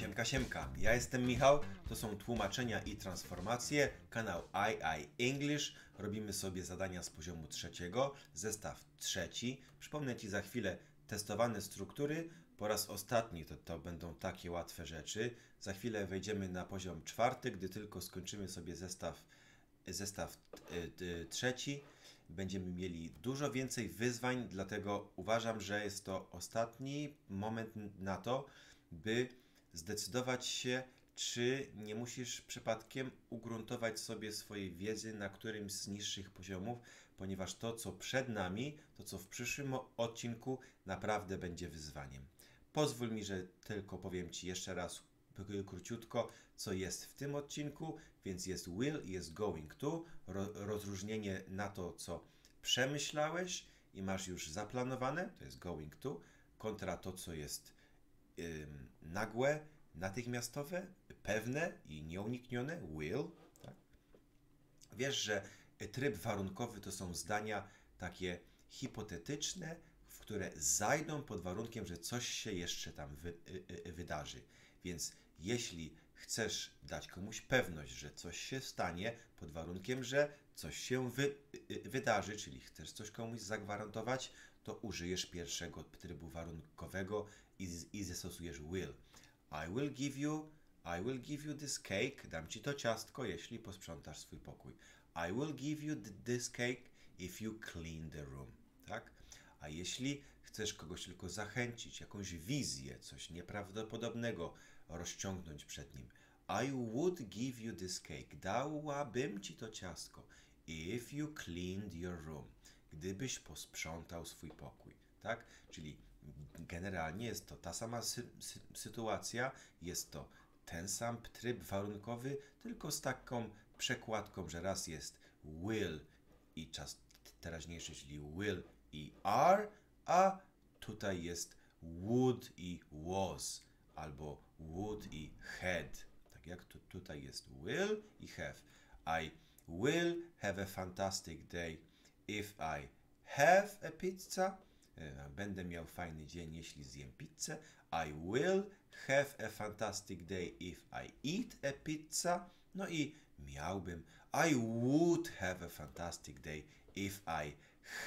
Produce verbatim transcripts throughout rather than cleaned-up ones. Siemka, siemka, ja jestem Michał, to są tłumaczenia i transformacje, kanał trzy English, robimy sobie zadania z poziomu trzeciego, zestaw trzeci, przypomnę Ci za chwilę testowane struktury, po raz ostatni to, to będą takie łatwe rzeczy, za chwilę wejdziemy na poziom czwarty, gdy tylko skończymy sobie zestaw, zestaw trzeci, będziemy mieli dużo więcej wyzwań, dlatego uważam, że jest to ostatni moment na to, by zdecydować się, czy nie musisz przypadkiem ugruntować sobie swojej wiedzy na którymś z niższych poziomów, ponieważ to, co przed nami, to, co w przyszłym odcinku, naprawdę będzie wyzwaniem. Pozwól mi, że tylko powiem Ci jeszcze raz króciutko, co jest w tym odcinku, więc jest will, jest going to, rozróżnienie na to, co przemyślałeś i masz już zaplanowane, to jest going to, kontra to, co jest yy, nagłe, natychmiastowe, pewne i nieuniknione, will. Tak? Wiesz, że tryb warunkowy to są zdania takie hipotetyczne, w które zajdą pod warunkiem, że coś się jeszcze tam wy, yy, wydarzy. Więc jeśli chcesz dać komuś pewność, że coś się stanie, pod warunkiem, że coś się wy, yy, wydarzy, czyli chcesz coś komuś zagwarantować, to użyjesz pierwszego trybu warunkowego i, i zastosujesz will. I will give you, I will give you this cake, dam Ci to ciastko, jeśli posprzątasz swój pokój. I will give you this cake if you clean the room, tak? A jeśli chcesz kogoś tylko zachęcić, jakąś wizję, coś nieprawdopodobnego rozciągnąć przed nim. I would give you this cake, dałabym Ci to ciastko, if you cleaned your room, gdybyś posprzątał swój pokój, tak? Czyli generalnie jest to ta sama sy sy sytuacja, jest to ten sam tryb warunkowy, tylko z taką przekładką, że raz jest will i czas teraźniejszy, czyli will i are, a tutaj jest would i was, albo would i had. Tak jak tu, tutaj jest will i have. I will have a fantastic day if I have a pizza. Będę miał fajny dzień, jeśli zjem pizzę. I will have a fantastic day if I eat a pizza. No i miałbym. I would have a fantastic day if I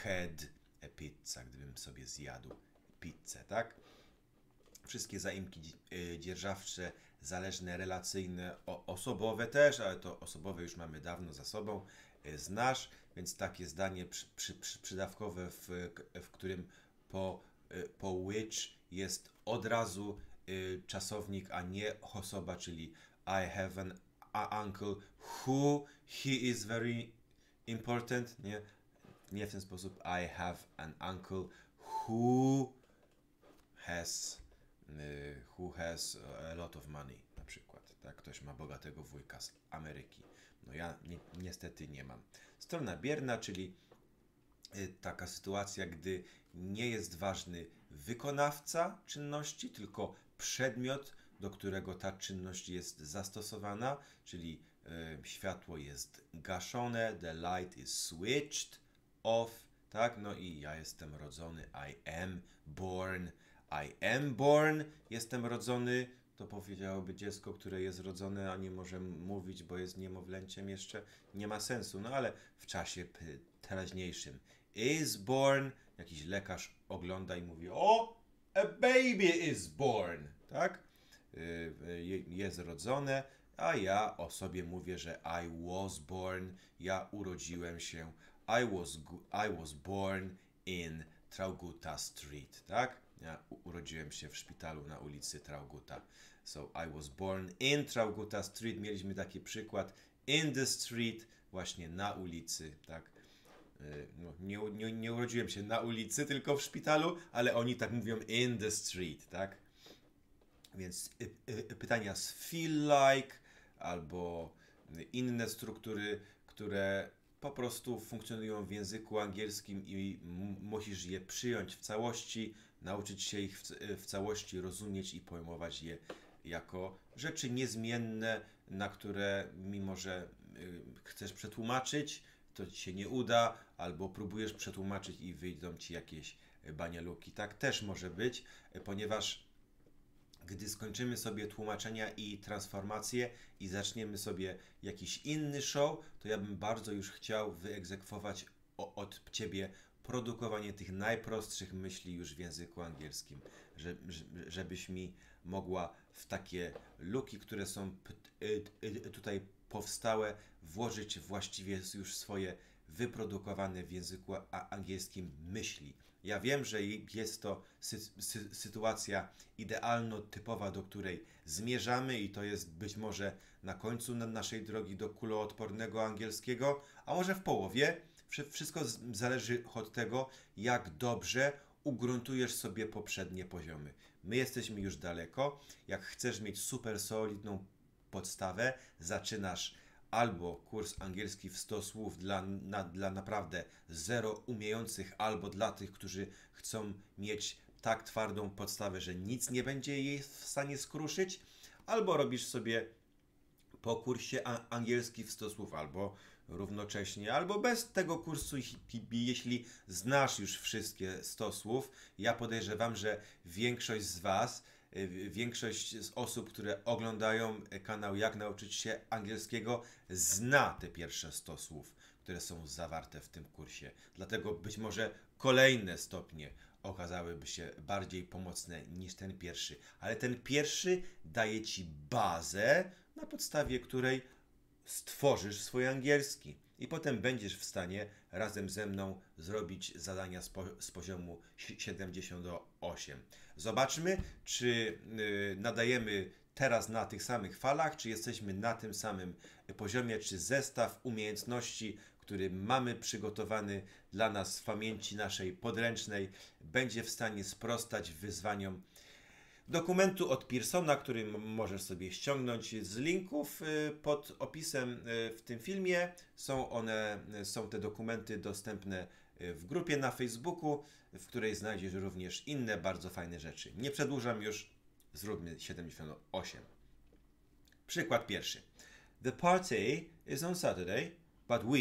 had a pizza. Gdybym sobie zjadł pizzę, tak? Wszystkie zaimki dzierżawcze, zależne, relacyjne, osobowe też, ale to osobowe już mamy dawno za sobą. Znasz, więc takie zdanie przy, przy, przy, przydawkowe, w, w którym po, po which jest od razu y, czasownik, a nie osoba, czyli I have an a uncle who, he is very important, nie? Nie w ten sposób, I have an uncle who has, y, who has a lot of money, na przykład, tak? Ktoś ma bogatego wujka z Ameryki. No ja ni niestety nie mam. Strona bierna, czyli y, taka sytuacja, gdy nie jest ważny wykonawca czynności, tylko przedmiot, do którego ta czynność jest zastosowana, czyli y, światło jest gaszone, the light is switched off, tak? No i ja jestem rodzony, I am born, I am born, jestem rodzony, to powiedziałoby dziecko, które jest rodzone, a nie może mówić, bo jest niemowlęciem jeszcze. Nie ma sensu, no ale w czasie teraźniejszym. Is born, jakiś lekarz ogląda i mówi, o, a baby is born, tak? Jest rodzone, a ja o sobie mówię, że I was born, ja urodziłem się, I was, I was born in Traugutta Street, tak? Ja urodziłem się w szpitalu na ulicy Traugutta. So I was born in Traugutta Street. Mieliśmy taki przykład. In the street, właśnie na ulicy, tak? No, nie, nie, nie urodziłem się na ulicy, tylko w szpitalu, ale oni tak mówią in the street, tak? Więc y, y, pytania z feel like albo inne struktury, które po prostu funkcjonują w języku angielskim i musisz je przyjąć w całości, nauczyć się ich w, w całości, rozumieć i pojmować je jako rzeczy niezmienne, na które mimo, że y, chcesz przetłumaczyć, to Ci się nie uda, albo próbujesz przetłumaczyć i wyjdą Ci jakieś banialuki. Tak też może być, ponieważ Gdy skończymy sobie tłumaczenia i transformację i zaczniemy sobie jakiś inny show, to ja bym bardzo już chciał wyegzekwować od Ciebie produkowanie tych najprostszych myśli już w języku angielskim, żebyś mi mogła w takie luki, które są tutaj powstałe, włożyć właściwie już swoje wyprodukowane w języku angielskim myśli. Ja wiem, że jest to sy sy sytuacja idealno-typowa, do której zmierzamy i to jest być może na końcu naszej drogi do kuloodpornego angielskiego, a może w połowie. Wszystko zależy od tego, jak dobrze ugruntujesz sobie poprzednie poziomy. My jesteśmy już daleko. Jak chcesz mieć super solidną podstawę, zaczynasz albo kurs angielski w sto słów dla, na, dla naprawdę zero umiejących, albo dla tych, którzy chcą mieć tak twardą podstawę, że nic nie będzie jej w stanie skruszyć, albo robisz sobie po kursie angielski w sto słów, albo równocześnie, albo bez tego kursu, jeśli znasz już wszystkie sto słów. Ja podejrzewam, że większość z Was, większość z osób, które oglądają kanał Jak Nauczyć się Angielskiego, zna te pierwsze sto słów, które są zawarte w tym kursie. Dlatego być może kolejne stopnie okazałyby się bardziej pomocne niż ten pierwszy. Ale ten pierwszy daje Ci bazę, na podstawie której stworzysz swój angielski. I potem będziesz w stanie razem ze mną zrobić zadania z, po, z poziomu siedemdziesiąt osiem. Zobaczmy, czy yy, nadajemy teraz na tych samych falach, czy jesteśmy na tym samym poziomie, czy zestaw umiejętności, który mamy przygotowany dla nas w pamięci naszej podręcznej, będzie w stanie sprostać wyzwaniom dokumentu od Pearsona, który możesz sobie ściągnąć z linków pod opisem w tym filmie. Są one, są te dokumenty dostępne w grupie na Facebooku, w której znajdziesz również inne bardzo fajne rzeczy. Nie przedłużam już, zróbmy siedemdziesiąt osiem. Przykład pierwszy. The party is on Saturday, but we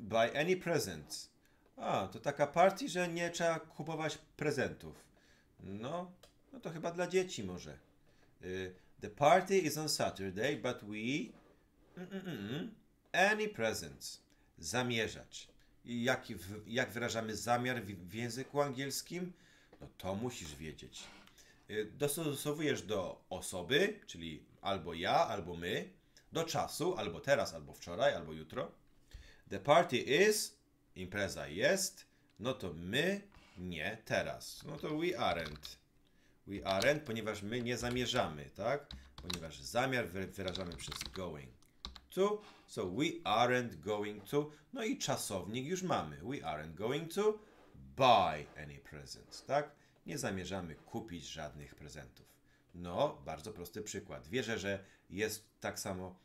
buy any presents. A, to taka party, że nie trzeba kupować prezentów. No... No to chyba dla dzieci może. The party is on Saturday, but we... Mm, mm, mm, any presents. Zamierzać. I jak, jak wyrażamy zamiar w, w języku angielskim? No to musisz wiedzieć. Dostosowujesz do osoby, czyli albo ja, albo my, do czasu, albo teraz, albo wczoraj, albo jutro. The party is... Impreza jest. No to my nie teraz. No to we aren't. We aren't, ponieważ my nie zamierzamy, tak? Ponieważ zamiar wyrażamy przez going to, so we aren't going to, no i czasownik już mamy. We aren't going to buy any presents, tak? Nie zamierzamy kupić żadnych prezentów. No, bardzo prosty przykład. Wierzę, że jest tak samo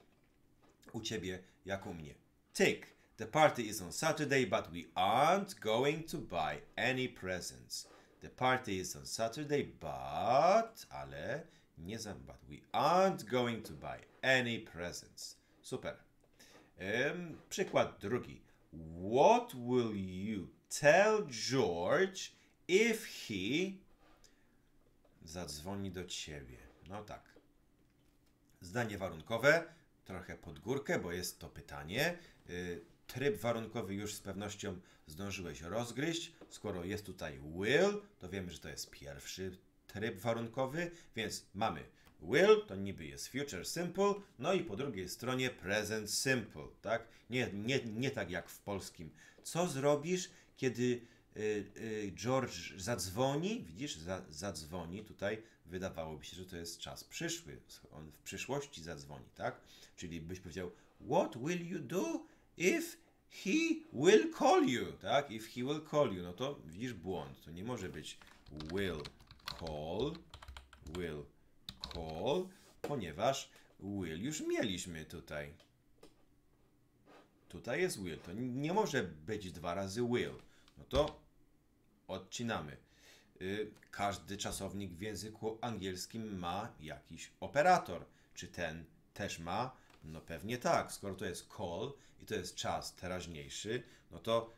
u Ciebie jak u mnie. Tick. The party is on Saturday, but we aren't going to buy any presents. The party is on Saturday, but... Ale nie za... But we aren't going to buy any presents. Super. Um, przykład drugi. What will you tell George if he... Zadzwoni do ciebie. No tak. Zdanie warunkowe. Trochę pod górkę, bo jest to pytanie. Y Tryb warunkowy już z pewnością zdążyłeś rozgryźć. Skoro jest tutaj will, to wiemy, że to jest pierwszy tryb warunkowy, więc mamy will, to niby jest future simple, no i po drugiej stronie present simple, tak? Nie, nie, nie tak jak w polskim. Co zrobisz, kiedy y, y, George zadzwoni? Widzisz, za, zadzwoni tutaj. Wydawałoby się, że to jest czas przyszły. On w przyszłości zadzwoni, tak? Czyli byś powiedział, what will you do? If he will call you, tak? If he will call you, no to widzisz błąd. To nie może być will call, will call, ponieważ will już mieliśmy tutaj. Tutaj jest will. To nie może być dwa razy will. No to odcinamy. Każdy czasownik w języku angielskim ma jakiś operator. Czy ten też ma? No pewnie tak. Skoro to jest call i to jest czas teraźniejszy, no to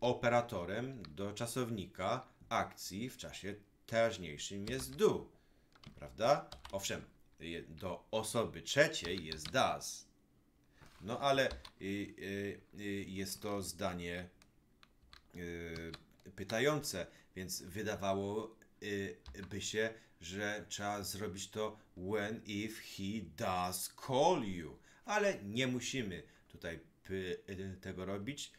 operatorem do czasownika akcji w czasie teraźniejszym jest do. prawda? Owszem, do osoby trzeciej jest does. No ale jest to zdanie pytające, więc wydawałoby się, że trzeba zrobić to when, if, he does call you. Ale nie musimy tutaj tego robić.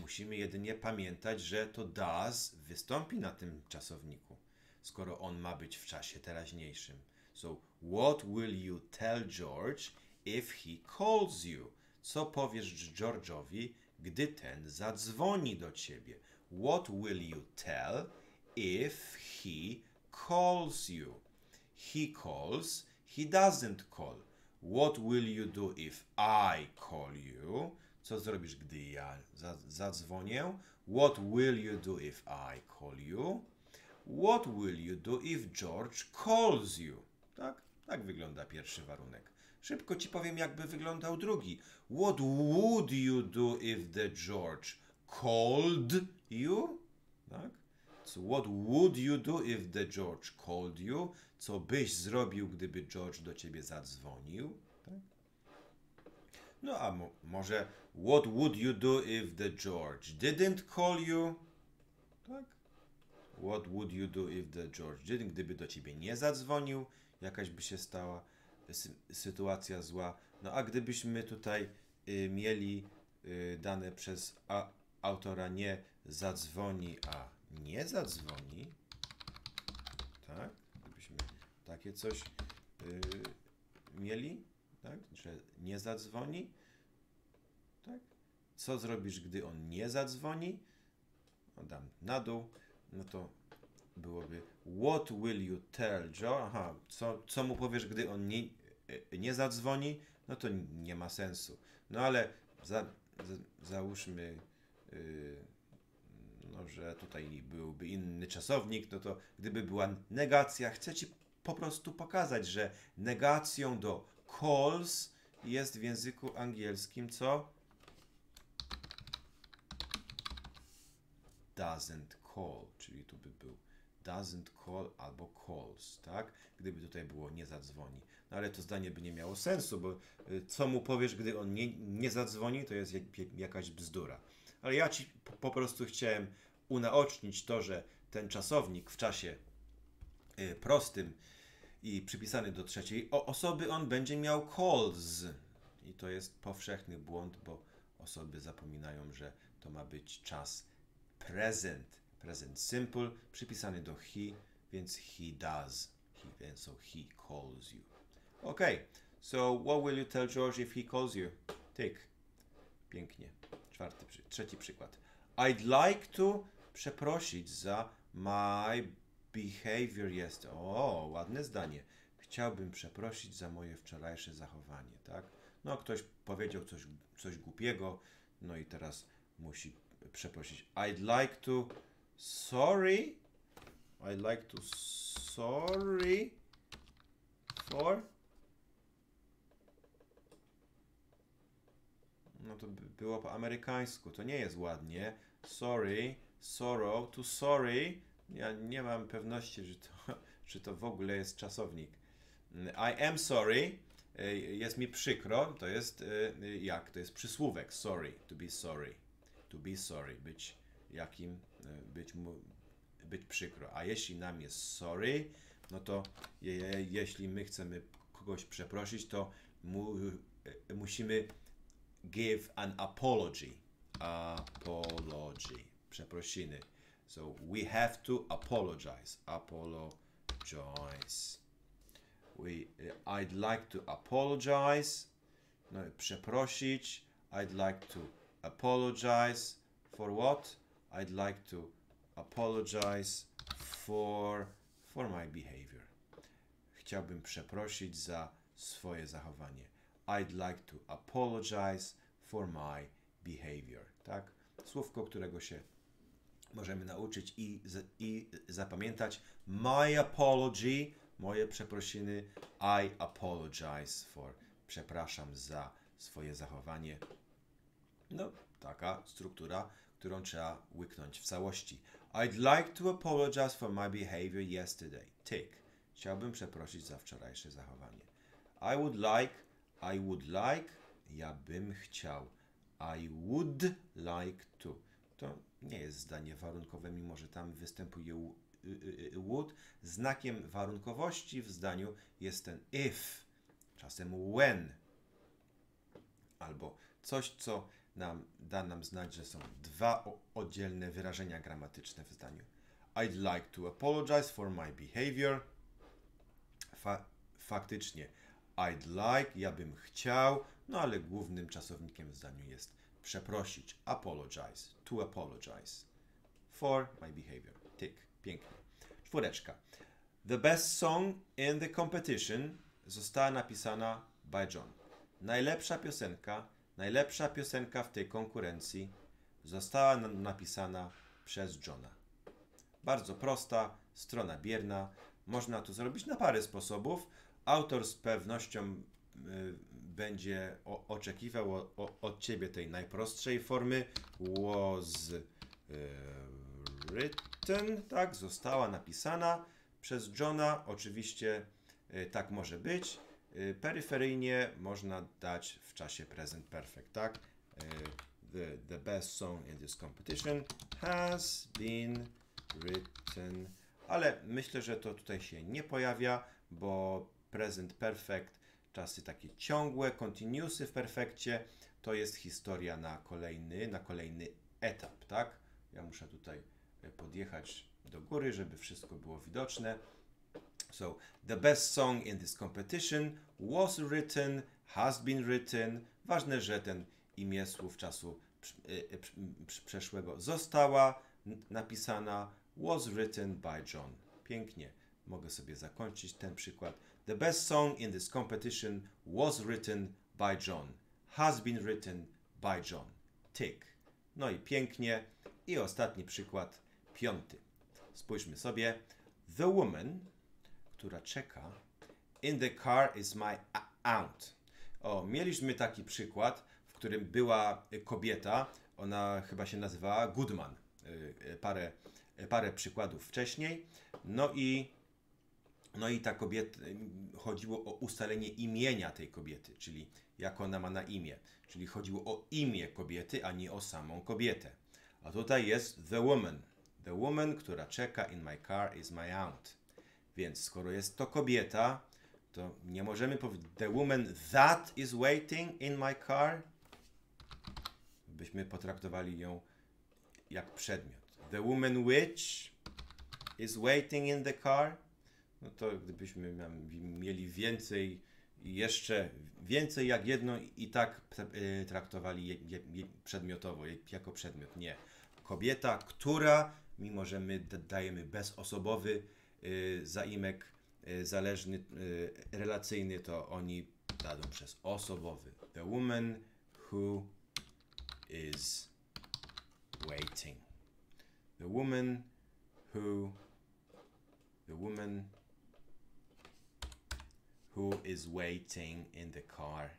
Musimy jedynie pamiętać, że to does wystąpi na tym czasowniku, skoro on ma być w czasie teraźniejszym. So, what will you tell George if he calls you? Co powiesz George'owi, gdy ten zadzwoni do ciebie? What will you tell if he calls you? He calls, he doesn't call. What will you do if I call you? Co zrobisz, gdy ja zadzwonię? What will you do if I call you? What will you do if George calls you? Tak, tak wygląda pierwszy warunek. Szybko ci powiem, jakby wyglądał drugi. What would you do if the George called you? Tak? So what would you do if the George called you? Co byś zrobił, gdyby George do ciebie zadzwonił? Tak? No a mo może what would you do if the George didn't call you? Tak? What would you do if the George didn't? Gdyby do ciebie nie zadzwonił, jakaś by się stała sy sytuacja zła. No a gdybyśmy tutaj y, mieli y, dane przez a autora nie zadzwoni, a nie zadzwoni, tak? Gdybyśmy takie coś y, mieli, tak? Że nie zadzwoni, tak? Co zrobisz, gdy on nie zadzwoni? No, dam na dół, no to byłoby what will you tell Joe? Aha, co, co mu powiesz, gdy on nie, nie zadzwoni? No to nie ma sensu. No ale za, za, załóżmy, yy, no, że tutaj byłby inny czasownik, no to gdyby była negacja, chcę ci po prostu pokazać, że negacją do calls jest w języku angielskim co? Doesn't call, czyli tu by był doesn't call albo calls, tak? Gdyby tutaj było nie zadzwoni. No ale to zdanie by nie miało sensu, bo co mu powiesz, gdy on nie, nie zadzwoni, to jest jakaś bzdura. Ale ja ci po prostu chciałem unaocznić to, że ten czasownik w czasie prostym i przypisany do trzeciej osoby, on będzie miał calls. I to jest powszechny błąd, bo osoby zapominają, że to ma być czas present. Present simple, przypisany do he, więc he does. He, and so he calls you. Okay, so what will you tell George if he calls you? Tick. Pięknie. Czwarty, trzeci przykład. I'd like to przeprosić za my behavior yesterday. O, ładne zdanie. Chciałbym przeprosić za moje wczorajsze zachowanie, tak? No, ktoś powiedział coś, coś głupiego, no i teraz musi przeprosić. I'd like to sorry, I'd like to sorry for. No to by było po amerykańsku, to nie jest ładnie. Sorry, sorrow, to sorry. Ja nie mam pewności, że to, czy to w ogóle jest czasownik. I am sorry, jest mi przykro, to jest jak? To jest przysłówek, sorry, to be sorry. To be sorry, być jakim, być, być przykro. A jeśli nam jest sorry, no to je, je, jeśli my chcemy kogoś przeprosić, to mu, musimy give an apology. Apology. Przeprosiny. So we have to apologize. Apologize. We, I'd like to apologize. No, przeprosić. I'd like to apologize for what? I'd like to apologize for for my behavior. Chciałbym przeprosić za swoje zachowanie. I'd like to apologize for my behavior. Tak? Słówko, którego się możemy nauczyć i, i zapamiętać. My apology, moje przeprosiny. I apologize for. Przepraszam za swoje zachowanie. No, taka struktura, którą trzeba łyknąć w całości. I'd like to apologize for my behavior yesterday. Tick. Chciałbym przeprosić za wczorajsze zachowanie. I would like, I would like, ja bym chciał. I would like to. To nie jest zdanie warunkowe, mimo że tam występuje would. Znakiem warunkowości w zdaniu jest ten if, czasem when. Albo coś, co nam, da nam znać, że są dwa oddzielne wyrażenia gramatyczne w zdaniu. I'd like to apologize for my behavior. Fa faktycznie, I'd like, ja bym chciał, no ale głównym czasownikiem w zdaniu jest przeprosić, apologize, to apologize for my behavior. Tick, pięknie. Czwóreczka. The best song in the competition została napisana by John. Najlepsza piosenka, najlepsza piosenka w tej konkurencji została napisana przez Johna. Bardzo prosta, strona bierna. Można to zrobić na parę sposobów. Autor z pewnością będzie oczekiwał od Ciebie tej najprostszej formy. Was written, tak, została napisana przez Johna. Oczywiście tak może być. Peryferyjnie można dać w czasie present perfect, tak? The, the best song in this competition has been written. Ale myślę, że to tutaj się nie pojawia, bo present perfect, czasy takie ciągłe, continuousy w perfekcie, to jest historia na kolejny, na kolejny etap, tak? Ja muszę tutaj podjechać do góry, żeby wszystko było widoczne. So, the best song in this competition was written, has been written. Ważne, że ten imię słów czasu przeszłego została napisana, was written by John. Pięknie. Mogę sobie zakończyć ten przykład. The best song in this competition was written by John. Has been written by John. Tick. No i pięknie. I ostatni przykład, piąty. Spójrzmy sobie. The woman, która czeka, in the car is my aunt. O, mieliśmy taki przykład, w którym była kobieta, ona chyba się nazywała Goodman. Parę, parę przykładów wcześniej. No i, no i ta kobieta, chodziło o ustalenie imienia tej kobiety, czyli jak ona ma na imię. Czyli chodziło o imię kobiety, a nie o samą kobietę. A tutaj jest the woman. The woman, która czeka, in my car is my aunt. Więc skoro jest to kobieta, to nie możemy powiedzieć the woman that is waiting in my car. Byśmy potraktowali ją jak przedmiot. The woman which is waiting in the car. No to gdybyśmy mieli więcej, jeszcze więcej jak jedno i tak traktowali przedmiotowo, jako przedmiot. Nie. Kobieta, która, mimo że my dajemy bezosobowy zaimek zależny, relacyjny, to oni dadzą przez osobowy. The woman who is waiting. The woman who the woman who is waiting in the car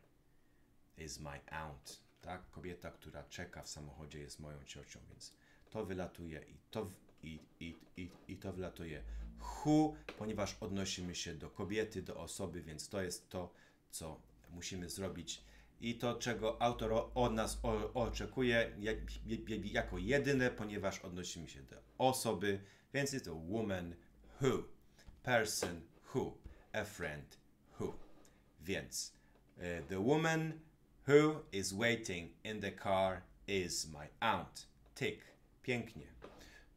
is my aunt. Tak, kobieta, która czeka w samochodzie, jest moją ciocią, więc to wylatuje i to i, i, i, i to wylatuje who, ponieważ odnosimy się do kobiety, do osoby, więc to jest to, co musimy zrobić. I to, czego autor od nas oczekuje jako jedyne, ponieważ odnosimy się do osoby, więc jest to woman who, person who, a friend who. Więc uh, the woman who is waiting in the car is my aunt. Tick. Pięknie.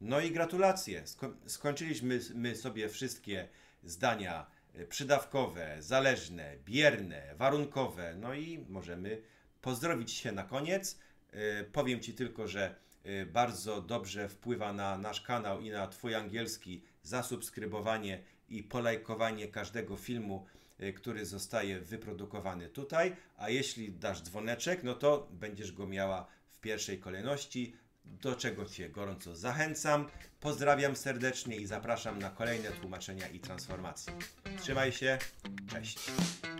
No i gratulacje. Sko skończyliśmy my sobie wszystkie zdania przydawkowe, zależne, bierne, warunkowe. No i możemy pozdrowić się na koniec. Yy, powiem Ci tylko, że yy, bardzo dobrze wpływa na nasz kanał i na Twój angielski zasubskrybowanie i polajkowanie każdego filmu, yy, który zostaje wyprodukowany tutaj. A jeśli dasz dzwoneczek, no to będziesz go miała w pierwszej kolejności, do czego Cię gorąco zachęcam. Pozdrawiam serdecznie i zapraszam na kolejne tłumaczenia i transformacje. Trzymaj się, cześć!